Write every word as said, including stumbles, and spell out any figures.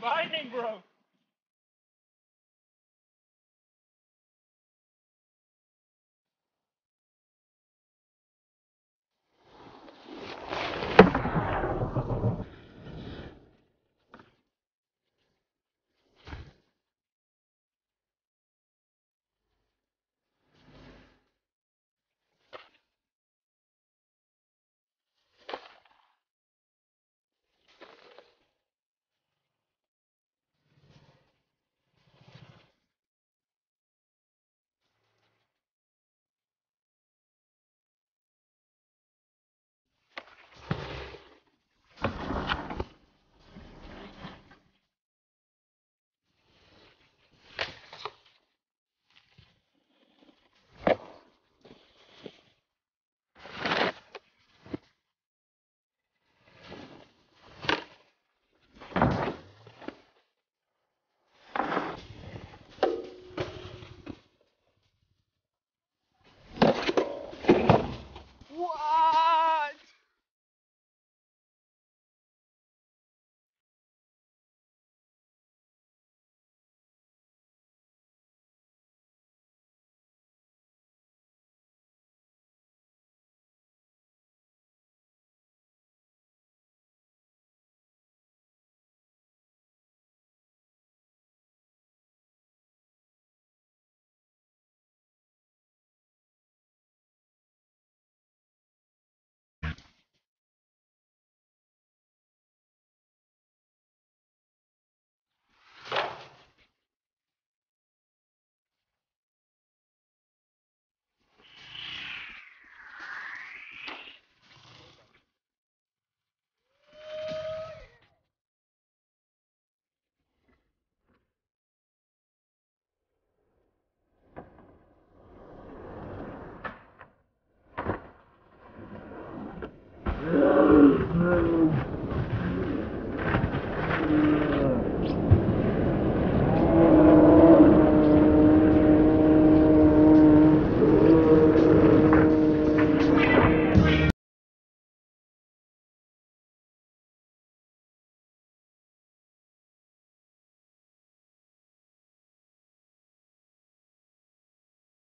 binding, bro.